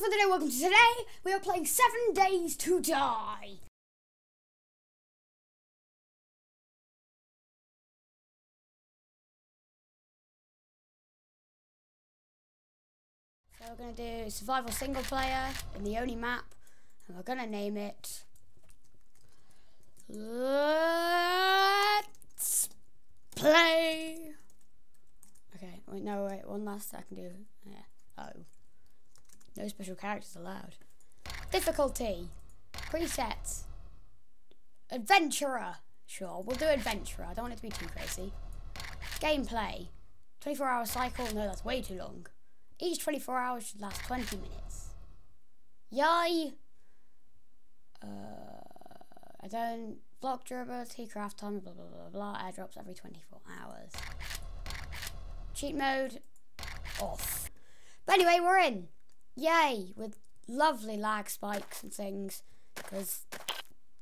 for the day, welcome to today. We are playing 7 Days to Die. So we're going to do survival single player in the only map, and we're going to name it Let's Play. Okay, wait, no, wait, one last I can do. Yeah. Oh. No special characters allowed. Difficulty. Presets. Adventurer. Sure, we'll do adventurer. I don't want it to be too crazy. Gameplay. 24-hour cycle. No, that's way too long. Each 24 hours should last 20 minutes. Yay! I don't... Block durability, craft time, blah, blah, blah, blah. Airdrops every 24 hours. Cheat mode. Off. But anyway, we're in. Yay, with lovely lag spikes and things, because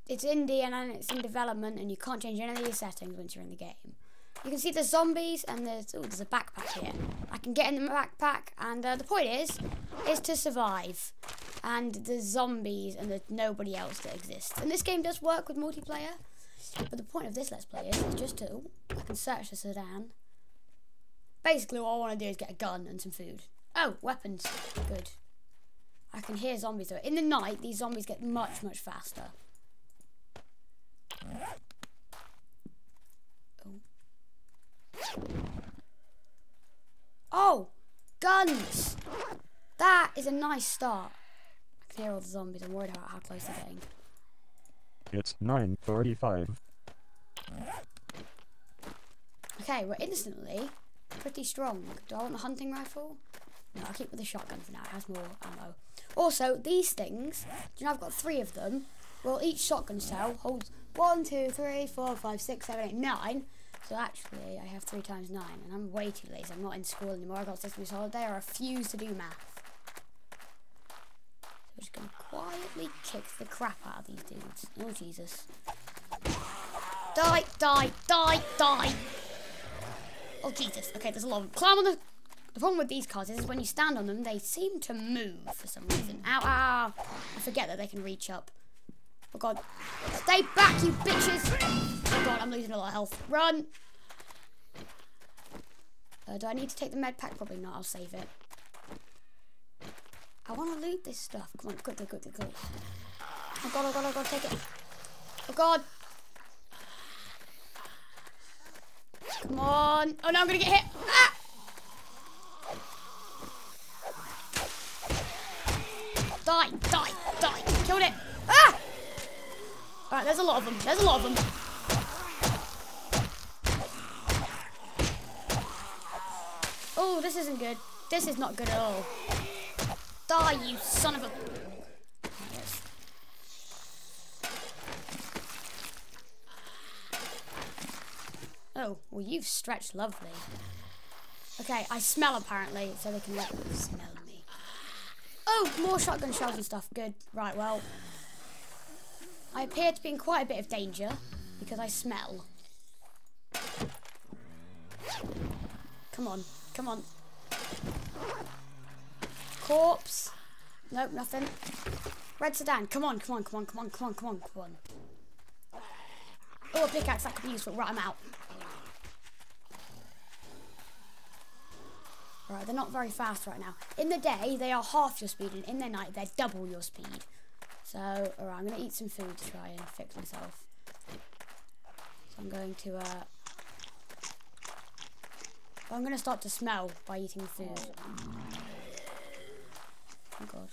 it's indie and it's in development and you can't change any of your settings once you're in the game. You can see the zombies and there's a backpack here. I can get in the backpack, and the point is to survive. And there's zombies and there's nobody else that exists. And this game does work with multiplayer, but the point of this Let's Play is just to, ooh, I can search the sedan. Basically all I want to do is get a gun and some food. Oh, weapons, good. I can hear zombies though. In the night, these zombies get much, much faster. Oh. Oh, guns! That is a nice start. I can hear all the zombies. I'm worried about how close they're getting. It's 9:35. Okay, we're instantly pretty strong. Do I want a hunting rifle? No, I'll keep with the shotgun for now. It has more ammo. Also, these things, you know, I've got 3 of them. Well, each shotgun shell holds 1, 2, 3, 4, 5, 6, 7, 8, 9. So actually, I have 3 times 9, and I'm way too lazy. I'm not in school anymore. I got this week's holiday. I refuse to do math. So we're just going to quietly kick the crap out of these dudes. Oh, Jesus. Die, die, die, die. Oh, Jesus. Okay, there's a lot of... Climb on the... The problem with these cars is when you stand on them, they seem to move for some reason. Ow, ow, ow. I forget that they can reach up. Oh, God. Stay back, you bitches. Oh, God, I'm losing a lot of health. Run. Do I need to take the med pack? Probably not. I'll save it. I want to loot this stuff. Come on, quickly, quickly, quickly. Oh, God, oh, God, oh, God, take it. Oh, God. Come on. Oh, no, I'm going to get hit. Ah! Die, die, die. Killed it. Ah! Alright, there's a lot of them. There's a lot of them. Oh, this isn't good. This is not good at all. Die, you son of a... Oh, well, you've stretched lovely. Okay, I smell apparently, so they can let me smell me. Oh, more shotgun shells and stuff. Good. Right, well, I appear to be in quite a bit of danger because I smell. Come on. Come on. Corpse. Nope, nothing. Red sedan. Come on, come on, come on, come on, come on, come on, come on. Oh, a pickaxe. That could be useful. Right, I'm out. Right, they're not very fast right now. In the day, they are half your speed, and in the night, they're double your speed. So, alright, I'm going to eat some food to try and fix myself. So I'm going to, I'm going to start to smell by eating food. Oh, God.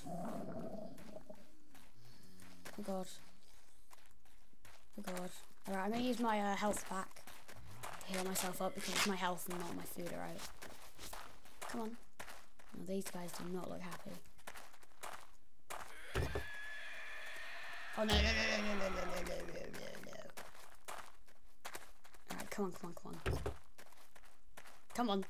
Oh, God. Oh, God. Alright, I'm going to use my health pack to heal myself up, because it's my health and not my food, alright? Come on. No, these guys do not look happy. Oh no, no, no, no, no, no, no, no, no, no. Alright, come on, come on, come on. Come on.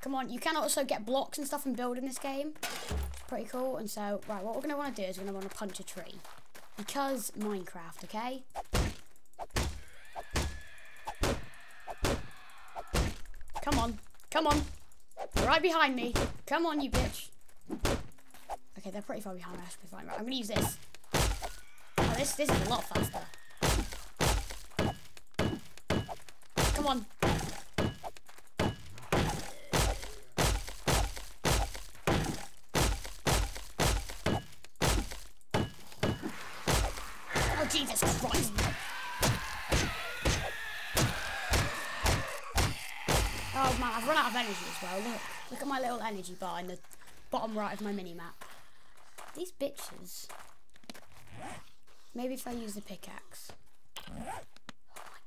Come on, you can also get blocks and stuff and build in this game. It's pretty cool, and so, right, what we're going to want to do is we're going to want to punch a tree. Because Minecraft, okay? Come on, come on. Right behind me. Come on, you bitch. Okay, Okay, they're pretty far behind. Right, I'm gonna use this. Oh, this is a lot faster. Come on. Oh, Jesus Christ. Oh, man, I've run out of energy as well. Look at my little energy bar in the bottom right of my mini-map. These bitches. Maybe if I use the pickaxe. Oh, my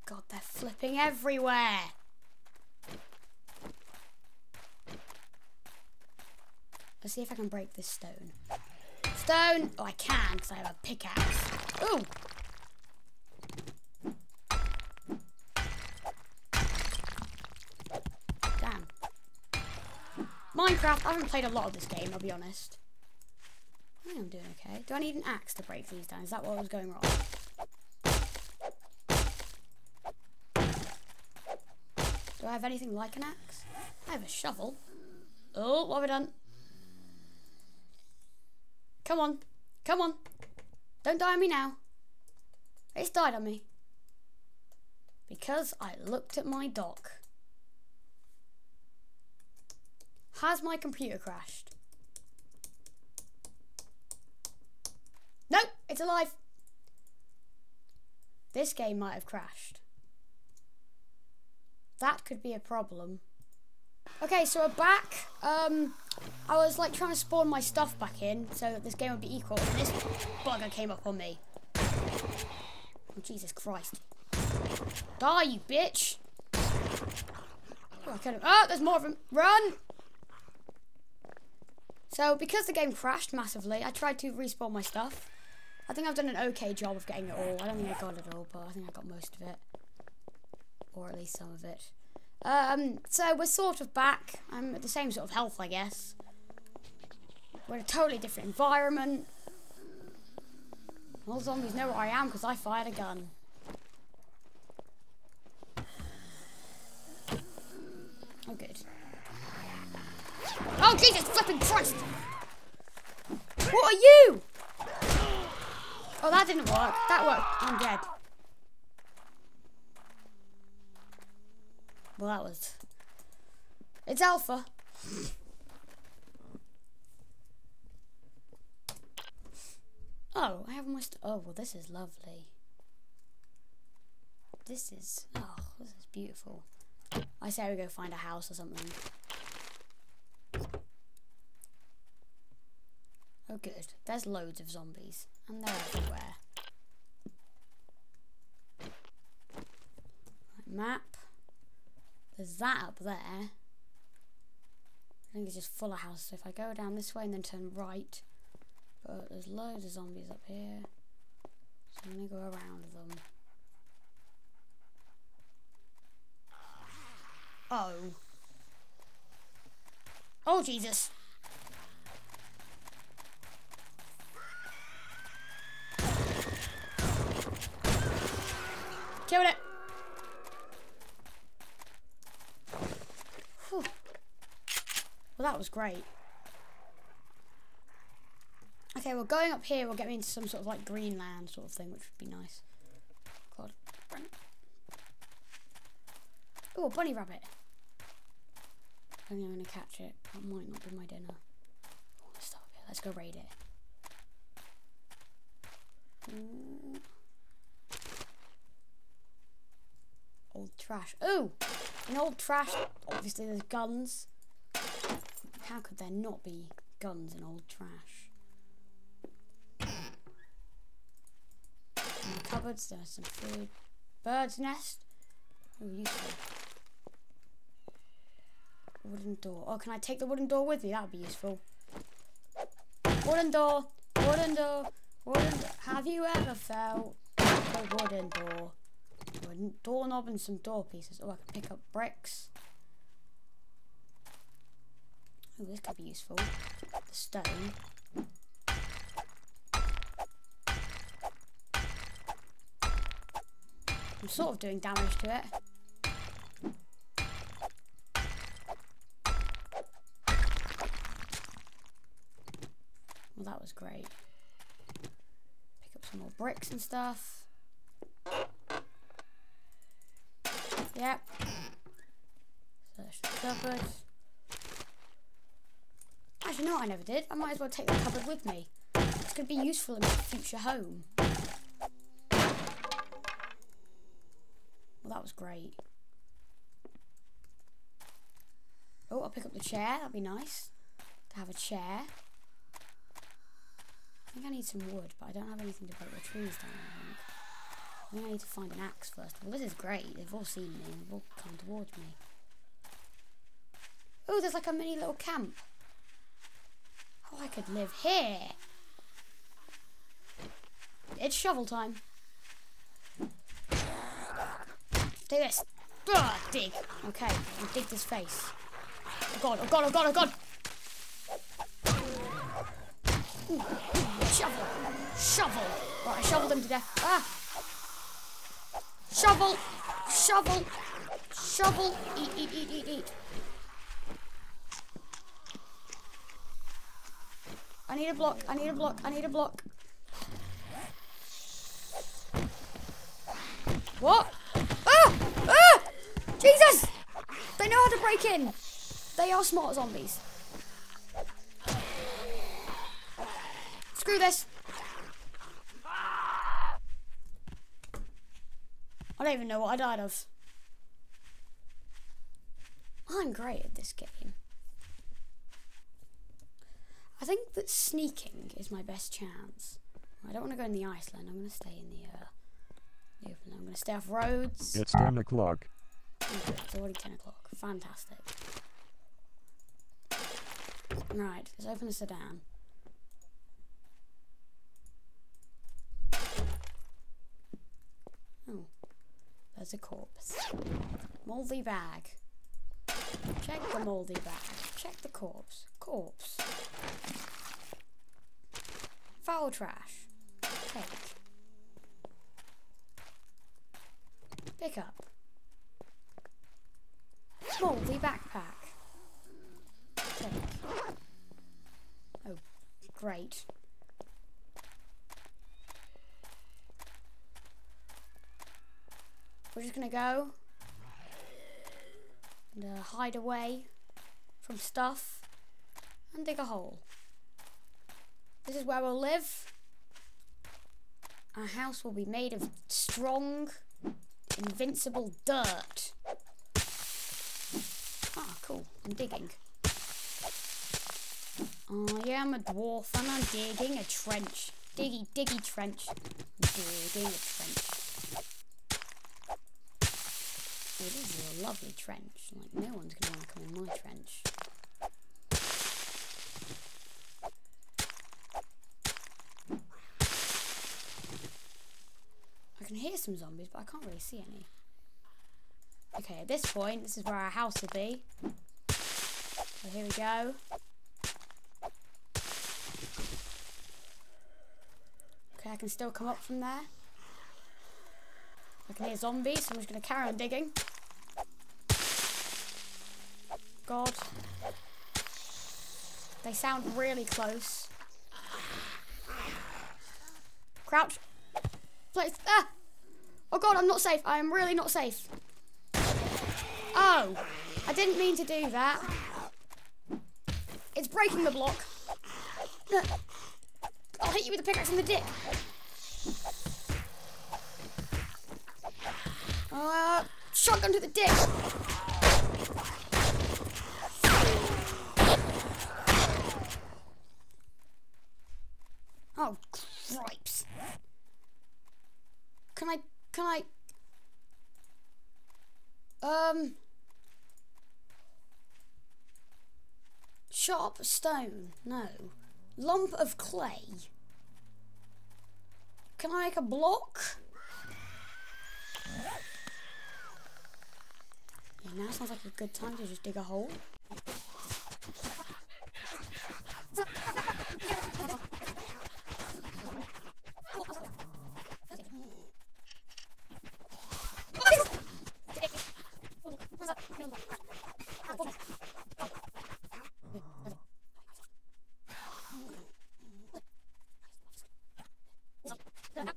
God, they're flipping everywhere. Let's see if I can break this stone. Stone! Oh, I can, because I have a pickaxe. Ooh! Damn. Minecraft, I haven't played a lot of this game, I'll be honest. I think I'm doing okay. Do I need an axe to break these down? Is that what was going wrong? Do I have anything like an axe? I have a shovel. Oh, what have I done? Come on. Come on. Don't die on me now. It's died on me. Because I looked at my dock. Has my computer crashed? Nope, it's alive. This game might have crashed. That could be a problem. Okay, so we're back. I was like trying to spawn my stuff back in so that this game would be equal. And this bugger came up on me. Oh, Jesus Christ. Die, you bitch. Oh, I couldn't. Oh, there's more of them. Run! So, because the game crashed massively, I tried to respawn my stuff. I think I've done an okay job of getting it all. I don't think I got it all, but I think I got most of it. Or at least some of it. So we're sort of back. I'm at the same sort of health, I guess. We're in a totally different environment. All zombies know where I am because I fired a gun. Oh, good. Oh, Jesus flipping Christ! What are you? Oh, that didn't work. That worked. I'm dead. Well, that was... It's alpha. Oh, I have almost... Oh, well, this is lovely. This is... Oh, this is beautiful. I say we go find a house or something. Oh, good. There's loads of zombies. And they're everywhere. Right, map. There's that up there. I think it's just full of houses. So if I go down this way and then turn right, but there's loads of zombies up here, so I'm gonna go around them. Oh. Oh, Jesus. Killed it. Well, that was great. Okay, well, going up here will get me into some sort of like Greenland sort of thing, which would be nice. God. Oh, bunny rabbit. I think I'm gonna catch it. That might not be my dinner. Oh, stop it. Let's go raid it. Ooh. Old trash. Ooh, an old trash. Obviously, there's guns. How could there not be guns in old trash? In the cupboards, there's some food. Bird's nest. Oh, useful. Wooden door. Oh, can I take the wooden door with me? That would be useful. Wooden door. Wooden door. Wooden door. Have you ever felt a wooden door? Wooden doorknob and some door pieces. Oh, I can pick up bricks. Ooh, this could be useful. The stone. I'm sort of doing damage to it. Well, that was great. Pick up some more bricks and stuff. Yep. Search the cupboard. Actually, no, I never did. I might as well take the cupboard with me. It's going to be useful in my future home. Well, that was great. Oh, I'll pick up the chair. That'd be nice to have a chair. I think I need some wood, but I don't have anything to break the trees down, I think. I need to find an axe first. Well, this is great. They've all seen me. They've all come towards me. Oh, there's like a mini little camp. Oh, I could live here. It's shovel time. Do this. Ugh, dig. Okay, I'll dig this face. Oh god, oh god, oh god, oh god! Ooh, shovel! Shovel! Right, I shoveled him to death. Ah! Shovel! Shovel! Shovel! Eat, eat, eat, eat, eat. I need a block, I need a block, I need a block. What? Ah! Ah! Jesus! They know how to break in! They are smart zombies. Screw this. I don't even know what I died of. I'm great at this game. I think that sneaking is my best chance. I don't want to go in the Iceland. I'm going to stay in the open. I'm going to stay off roads. It's 10 o'clock. Okay, it's already 10 o'clock. Fantastic. Right, let's open the sedan. Oh, there's a corpse. Moldy bag. Check the moldy bag. Check the corpse. Corpse. Foul trash. Take. Pick up. Moldy backpack. Oh, great. We're just gonna go and hide away from stuff and dig a hole. This is where we'll live. Our house will be made of strong, invincible dirt. Ah, cool. I'm digging. I am a dwarf and I'm digging a trench. Diggy, diggy trench. Digging a trench. It is a lovely trench. Like, no one's going to want to come in my trench. I can hear some zombies, but I can't really see any. Okay, at this point, this is where our house will be. So here we go. I can still come up from there. I can hear zombies, so I'm just going to carry on digging. God. They sound really close. Crouch. Please. Ah! Oh god, I'm not safe. I am really not safe. Oh. I didn't mean to do that. It's breaking the block. I'll hit you with a pickaxe in the dick. Shotgun to the dick. Oh, cripes. Sharp stone, no. Lump of clay. Can I make a block? Yeah, now sounds like a good time to just dig a hole.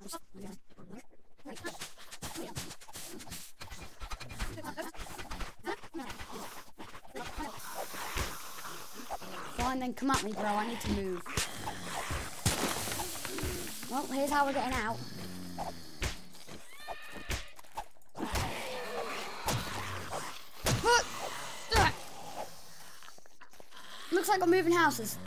Well, and then come at me, bro. I need to move. Well, here's how we're getting out. Looks like I'm moving houses.